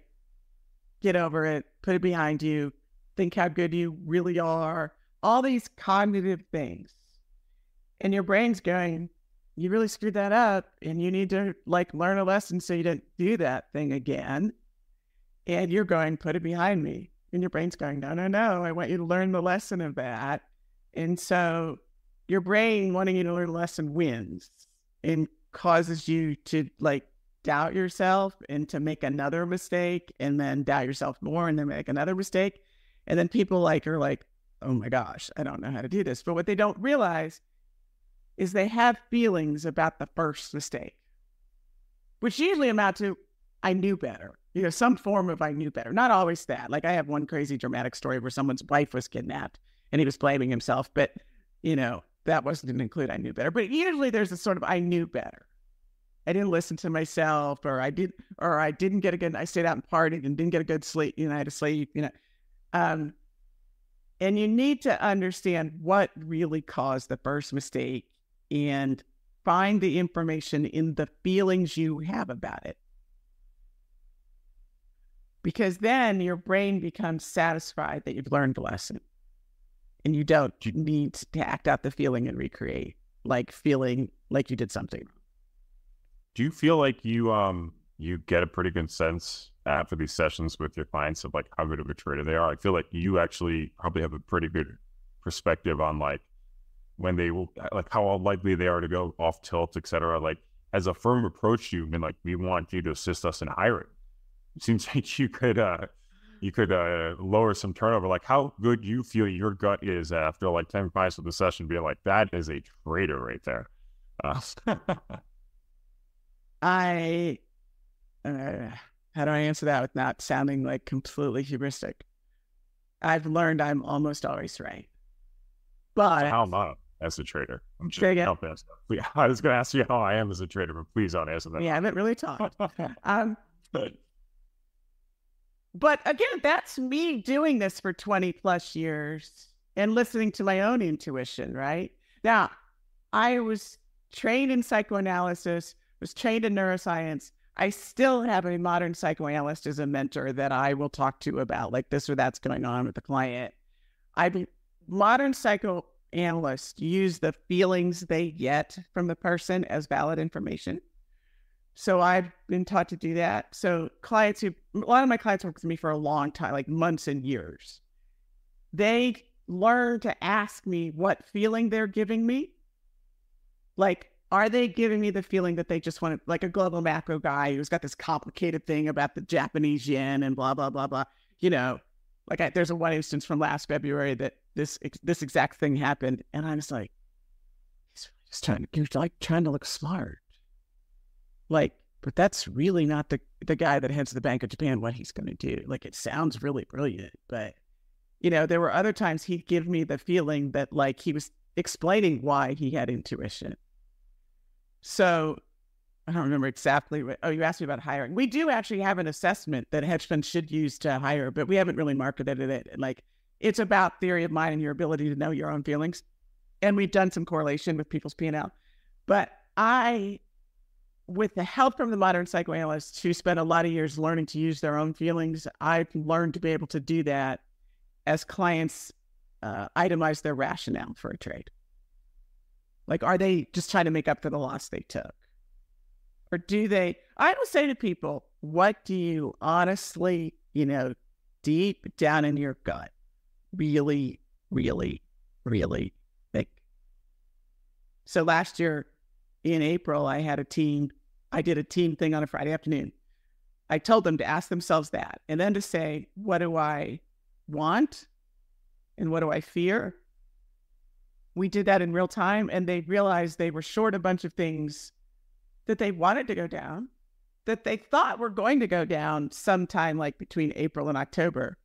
Get over it, put it behind you, think how good you really are, all these cognitive things. And your brain's going, you really screwed that up and you need to like learn a lesson so you don't do that thing again. And you're going, put it behind me. And your brain's going, no, no, no, I want you to learn the lesson of that. And so your brain wanting you to learn a lesson wins and causes you to like doubt yourself and to make another mistake and then doubt yourself more and then make another mistake. And then people like are like, oh my gosh, I don't know how to do this. But what they don't realize is they have feelings about the first mistake, which usually amount to, I knew better. You know, some form of I knew better. Not always that. Like I have one crazy dramatic story where someone's wife was kidnapped and he was blaming himself, but you know, that wasn't didn't include I knew better. But usually there's a sort of I knew better. I didn't listen to myself, or I did, or I didn't get a good, I stayed out and partied and didn't get a good sleep, you know, I had to sleep, you know. Um, and you need to understand what really caused the first mistake and find the information in the feelings you have about it. Because then your brain becomes satisfied that you've learned the lesson and you don't need to act out the feeling and recreate, like feeling like you did something. Do you feel like you um you get a pretty good sense after these sessions with your clients of like how good of a trader they are? I feel like you actually probably have a pretty good perspective on like when they will, like how likely they are to go off tilt, et cetera. Like as a firm approached you and been like, we want you to assist us in hiring. Seems like you could uh you could uh lower some turnover. Like how good you feel your gut is after like ten clients of the session being like, that is a traitor right there. Uh. I uh, how do I answer that with not sounding like completely hubristic? I've learned I'm almost always right. But how not as a traitor? I'm just helping us. I was gonna ask you how I am as a traitor, but please don't answer that. Yeah, I haven't really talked. um but But again, that's me doing this for twenty plus years and listening to my own intuition, right? Now, I was trained in psychoanalysis, was trained in neuroscience. I still have a modern psychoanalyst as a mentor that I will talk to about like this or that's going on with the client. I modern psychoanalysts use the feelings they get from the person as valid information. So I've been taught to do that. So clients who, a lot of my clients work with me for a long time, like months and years. They learn to ask me what feeling they're giving me. Like, are they giving me the feeling that they just want to, like a global macro guy who's got this complicated thing about the Japanese yen and blah, blah, blah, blah. You know, like I, there's a one instance from last February that this, this exact thing happened. And I was like, he's just trying to, like trying to look smart. Like, but that's really not the the guy that heads the Bank of Japan, what he's going to do. Like, it sounds really brilliant, but, you know, there were other times he'd give me the feeling that, like, he was explaining why he had intuition. So I don't remember exactly what, oh, you asked me about hiring. We do actually have an assessment that hedge funds should use to hire, but we haven't really marketed it. Like, it's about theory of mind and your ability to know your own feelings. And we've done some correlation with people's P and L. But I... with the help from the modern psychoanalysts who spent a lot of years learning to use their own feelings, I've learned to be able to do that as clients uh, itemize their rationale for a trade. Like, are they just trying to make up for the loss they took? Or do they, I will say to people, what do you honestly, you know, deep down in your gut, really, really, really think? So last year, in April, I had a team, I did a team thing on a Friday afternoon. I told them to ask themselves that and then to say, what do I want? And what do I fear? We did that in real time and they realized they were short a bunch of things that they wanted to go down, that they thought were going to go down sometime like between April and October.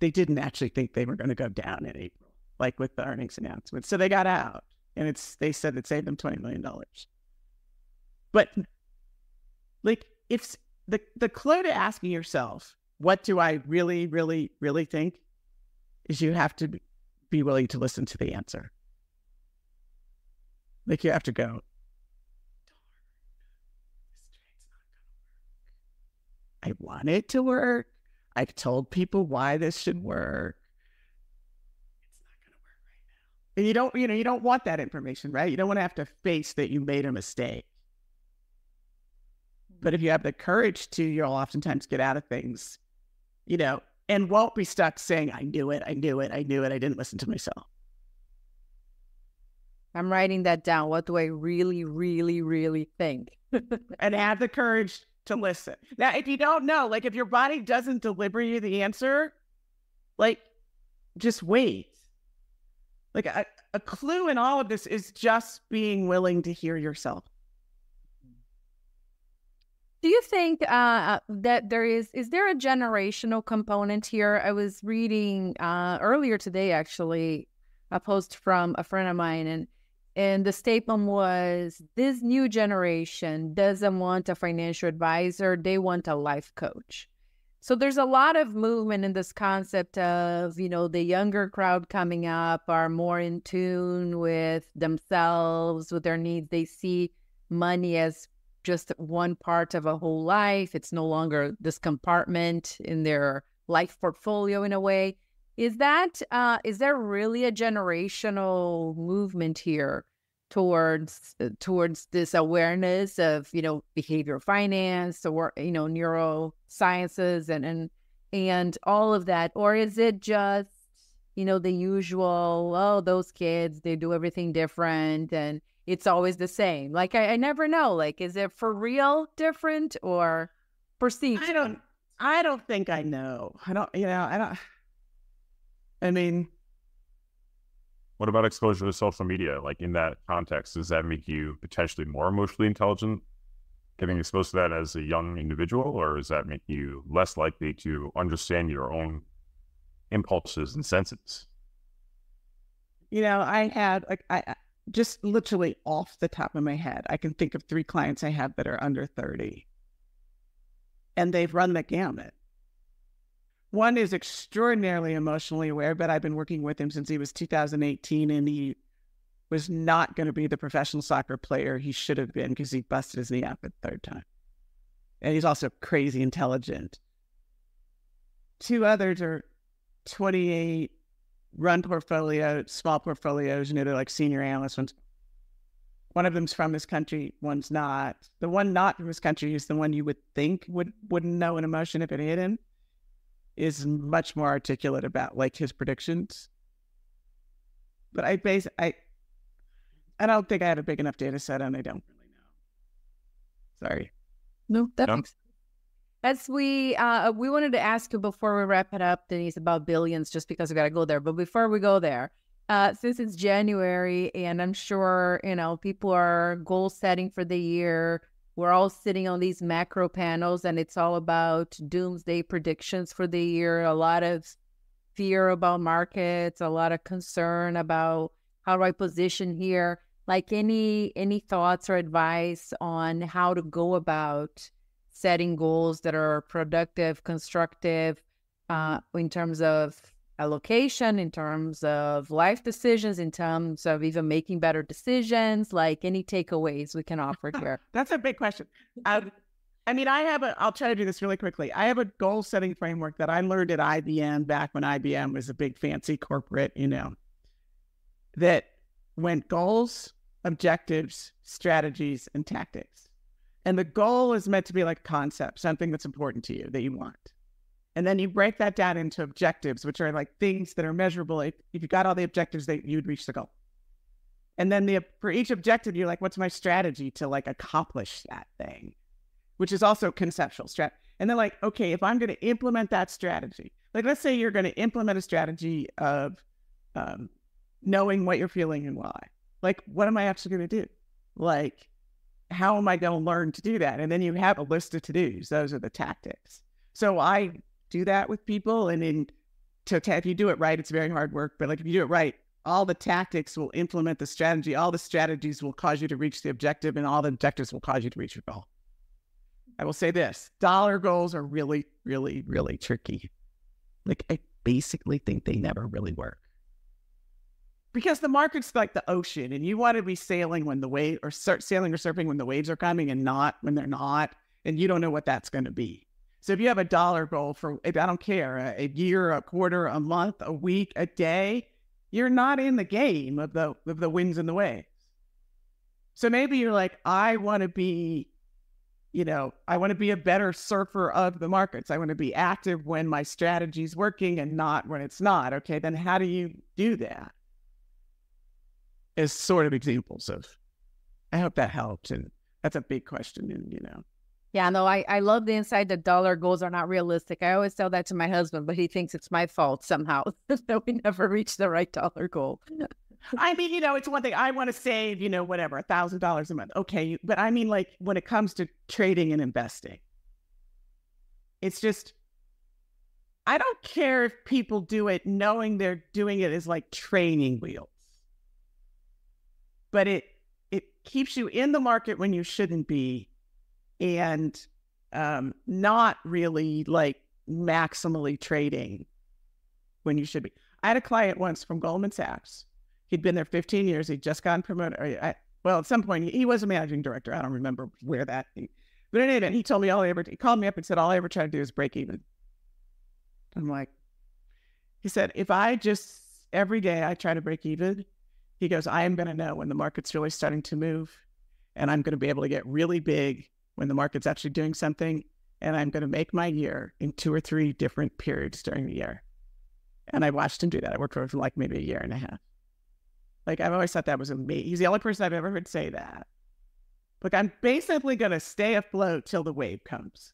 They didn't actually think they were going to go down in April, like with the earnings announcement. So they got out. And it's, they said it saved them twenty million dollars. But like, if the, the clue to asking yourself, what do I really, really, really think, is you have to be willing to listen to the answer. Like, you have to go, I want it to work. I've told people why this should work. It's not going to work right now. And you don't, you know, you don't want that information, right? You don't want to have to face that you made a mistake. But if you have the courage to, you'll oftentimes get out of things, you know, and won't be stuck saying, I knew it, I knew it, I knew it, I didn't listen to myself. I'm writing that down. What do I really, really, really think? And have the courage to listen. Now, if you don't know, like if your body doesn't deliver you the answer, like just wait. Like a, a clue in all of this is just being willing to hear yourself. Do you think uh, that there is, is there a generational component here? I was reading uh, earlier today, actually, a post from a friend of mine, and and the statement was, this new generation doesn't want a financial advisor, they want a life coach. So there's a lot of movement in this concept of, you know, the younger crowd coming up are more in tune with themselves, with their needs. They see money as just one part of a whole life. It's no longer this compartment in their life portfolio in a way. Is that, uh, is there really a generational movement here towards, uh, towards this awareness of, you know, behavioral finance or, you know, neurosciences and, and, and all of that? Or is it just, you know, the usual, oh, those kids, they do everything different and it's always the same. Like, I, I never know, like, is it for real different or perceived? I don't, I don't think I know. I don't, you know, I don't, I mean. What about exposure to social media? Like in that context, does that make you potentially more emotionally intelligent getting exposed to that as a young individual, or does that make you less likely to understand your own impulses and senses? You know, I had like, I, I just literally off the top of my head, I can think of three clients I have that are under thirty, and they've run the gamut. One is extraordinarily emotionally aware, but I've been working with him since he was two thousand eighteen, and he was not going to be the professional soccer player he should have been because he busted his knee out for the third time. And he's also crazy intelligent. Two others are twenty-eight, run portfolio, small portfolios, you know, they're like senior analysts. One's, one of them's from this country, one's not. The one not from this country is the one you would think would, wouldn't know an emotion if it hit him. Is much more articulate about like his predictions. But I base, I, I don't think I have a big enough data set and I don't really know. Sorry. No, that no. makes sense. As we, uh, we wanted to ask you before we wrap it up, Denise, about Billions, just because we got to go there. But before we go there, uh, since it's January and I'm sure, you know, people are goal setting for the year, we're all sitting on these macro panels and it's all about doomsday predictions for the year. A lot of fear about markets, a lot of concern about how do I position here? Like any, any thoughts or advice on how to go about setting goals that are productive, constructive, uh, in terms of allocation, in terms of life decisions, in terms of even making better decisions, like any takeaways we can offer here? That's a big question. Um, I mean, I have a, I'll try to do this really quickly. I have a goal setting framework that I learned at I B M back when I B M was a big fancy corporate, you know, that went goals, objectives, strategies, and tactics. And the goal is meant to be like a concept, something that's important to you that you want. And then you break that down into objectives, which are like things that are measurable. If, if you got all the objectives, that you'd reach the goal. And then the, for each objective, you're like, what's my strategy to like accomplish that thing, which is also conceptual strat. And then like, okay, if I'm going to implement that strategy, like let's say you're going to implement a strategy of um, knowing what you're feeling and why. Like, what am I actually going to do? Like, how am I going to learn to do that? And then you have a list of to-dos. Those are the tactics. So I do that with people, and in to, if you do it right, it's very hard work, but like if you do it right, all the tactics will implement the strategy, all the strategies will cause you to reach the objective, and all the objectives will cause you to reach your goal. I will say this, dollar goals are really, really, really tricky. Like I basically think they never really work. because the market's like the ocean, and you want to be sailing when the wave or sailing or surfing when the waves are coming and not when they're not. And you don't know what that's going to be. So if you have a dollar goal for, I don't care, a, a year, a quarter, a month, a week, a day, you're not in the game of the, of the winds and the waves. So maybe you're like, I want to be, you know, I want to be a better surfer of the markets. I want to be active when my strategy's working and not when it's not. Okay, then how do you do that? Is sort of examples of, I hope that helped. And that's a big question. And, you know. Yeah, no, I, I love the insight that dollar goals are not realistic. I always tell that to my husband, but he thinks it's my fault somehow that we never reach the right dollar goal. I mean, you know, it's one thing I want to save, you know, whatever, a thousand dollars a month. Okay. But I mean, like when it comes to trading and investing, it's just, I don't care if people do it knowing they're doing it as like training wheels, but it, it keeps you in the market when you shouldn't be, and um, not really like maximally trading when you should be. I had a client once from Goldman Sachs. He'd been there fifteen years. He'd just gotten promoted. Or I, well, at some point, he was a managing director. I don't remember where that. He, but in any event, he told me all I ever, he called me up and said, all I ever try to do is break even. I'm like, he said, if I just, every day I try to break even, he goes, I am going to know when the market's really starting to move. And I'm going to be able to get really big when the market's actually doing something. And I'm going to make my year in two or three different periods during the year. And I watched him do that. I worked for him for like maybe a year and a half. Like, I've always thought that was amazing. He's the only person I've ever heard say that. Like, I'm basically going to stay afloat till the wave comes.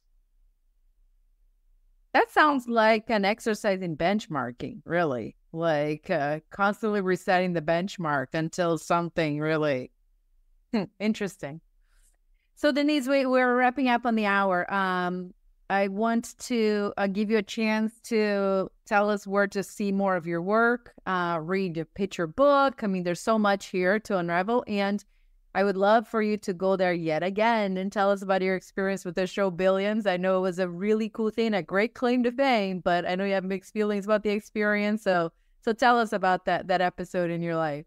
That sounds like an exercise in benchmarking, really. Like, uh, constantly resetting the benchmark until something really interesting. So, Denise, we, we're wrapping up on the hour. Um, I want to uh, give you a chance to tell us where to see more of your work, uh, read, pitch your book. I mean, there's so much here to unravel. And I would love for you to go there yet again and tell us about your experience with the show Billions. I know it was a really cool thing, a great claim to fame, but I know you have mixed feelings about the experience. So so tell us about that, that episode in your life.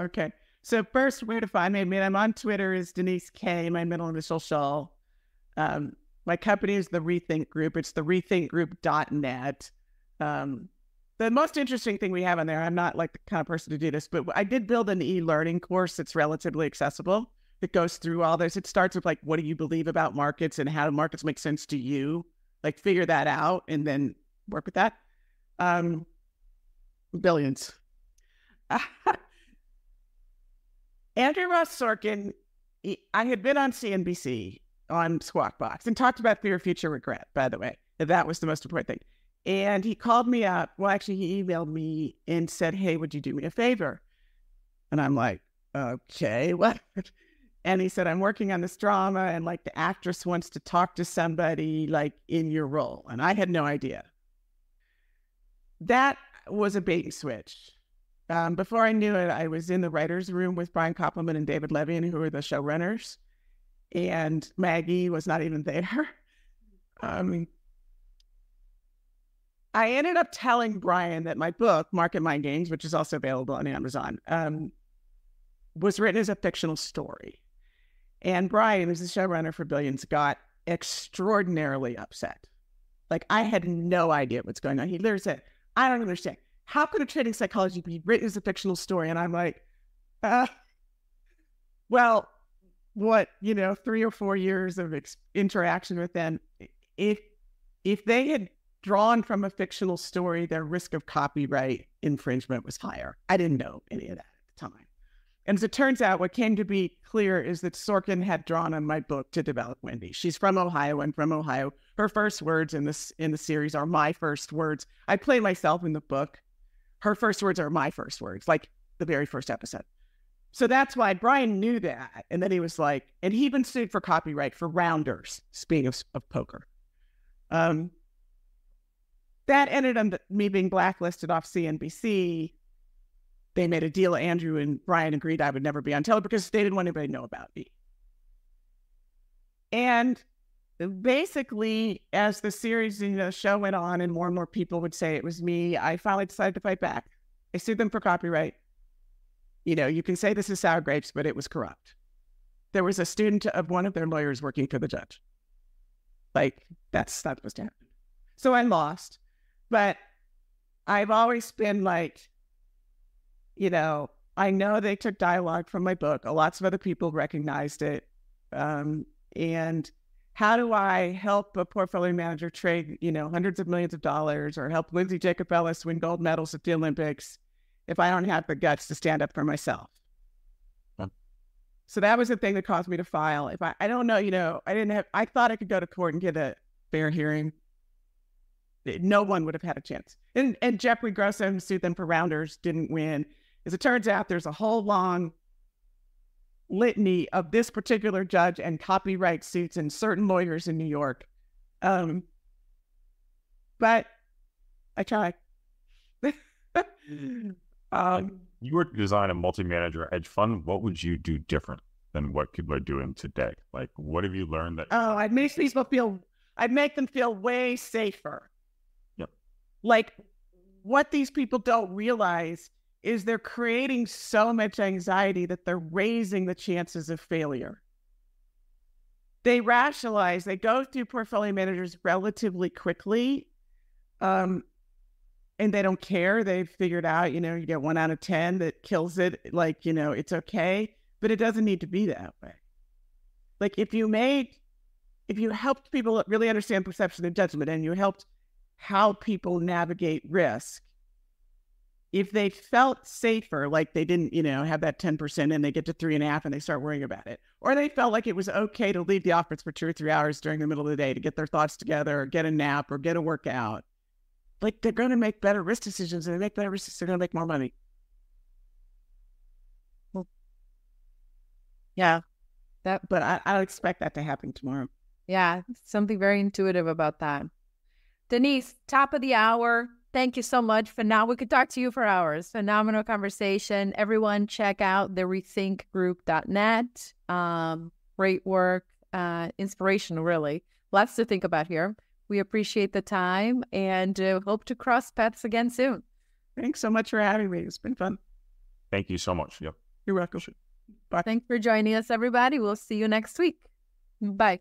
Okay. So first, where to find me? I mean, I'm on Twitter as Denise K. My middle initial Shull. Um My company is the Rethink Group. It's the rethink group dot net. Um, the most interesting thing we have on there, I'm not like the kind of person to do this, but I did build an e-learning course that's relatively accessible. It goes through all this. It starts with like, what do you believe about markets and how do markets make sense to you? Like, figure that out and then work with that. Um, billions. Andrew Ross Sorkin, he, I had been on C N B C on Squawk Box and talked about fear of future regret, by the way. That was the most important thing. And he called me up. Well, actually, he emailed me and said, hey, would you do me a favor? And I'm like, okay, what? And he said, I'm working on this drama and like the actress wants to talk to somebody like in your role. And I had no idea. That was a bait and switch. Um, before I knew it, I was in the writer's room with Brian Koppelman and David Levian, who were the showrunners. And Maggie was not even there. Um, I ended up telling Brian that my book, Market Mind Games, which is also available on Amazon, um, was written as a fictional story. And Brian, who's the showrunner for Billions, got extraordinarily upset. Like, I had no idea what's going on. He literally said, I don't understand. How could a trading psychology be written as a fictional story? And I'm like, uh, well... what, you know, three or four years of ex interaction with them, if if they had drawn from a fictional story, their risk of copyright infringement was higher. I didn't know any of that at the time. And as it turns out, what came to be clear is that Sorkin had drawn on my book to develop Wendy. She's from Ohio and from Ohio. Her first words in this in the series are my first words. I play myself in the book. Her first words are my first words, like the very first episode. So that's why Brian knew that. And then he was like, and he'd been sued for copyright for Rounders, speaking of, of poker. Um, that ended up me being blacklisted off C N B C. They made a deal. Andrew and Brian agreed I would never be on television because they didn't want anybody to know about me. And basically, as the series, you know, show went on and more and more people would say it was me, I finally decided to fight back. I sued them for copyright. you know, you can say this is sour grapes, but it was corrupt. There was a student of one of their lawyers working for the judge. Like, that's not supposed to happen. So I lost, but I've always been like, you know, I know they took dialogue from my book. Lots of other people recognized it. Um, and how do I help a portfolio manager trade, you know, hundreds of millions of dollars, or help Lindsay Jacob Ellis win gold medals at the Olympics if I don't have the guts to stand up for myself? Huh. So that was the thing that caused me to file. If I, I don't know, you know, I didn't have, I thought I could go to court and get a fair hearing. No one would have had a chance. And, and Jeffrey Grossman sued them for Rounders, didn't win. As it turns out, there's a whole long litany of this particular judge and copyright suits and certain lawyers in New York. Um, but I tried. um, you were to design a multi-manager hedge fund, what would you do different than what people are doing today? Like, what have you learned that? Oh, I'd make people feel, I'd make them feel way safer. Like, what these people don't realize is they're creating so much anxiety that they're raising the chances of failure. They rationalize, they go through portfolio managers relatively quickly, um, and they don't care. They've figured out, you know, you get one out of ten that kills it. Like, you know, it's okay, but it doesn't need to be that way. Like, if you made, if you helped people really understand perception and judgment, and you helped how people navigate risk, if they felt safer, like they didn't, you know, have that ten percent and they get to three and a half and they start worrying about it, or they felt like it was okay to leave the office for two or three hours during the middle of the day to get their thoughts together or get a nap or get a workout, like they're going to make better risk decisions, and they make better risk decisions, they're going to make more money. Well, yeah, that, but I, I don't expect that to happen tomorrow. Yeah. Something very intuitive about that. Denise, top of the hour. Thank you so much. For now, we could talk to you for hours. Phenomenal conversation. Everyone, check out the rethink group dot net. Um, great work. Uh, inspirational, really. Lots to think about here. We appreciate the time and uh, hope to cross paths again soon. Thanks so much for having me. It's been fun. Thank you so much. Yep. You're welcome. Bye. Thanks for joining us, everybody. We'll see you next week. Bye.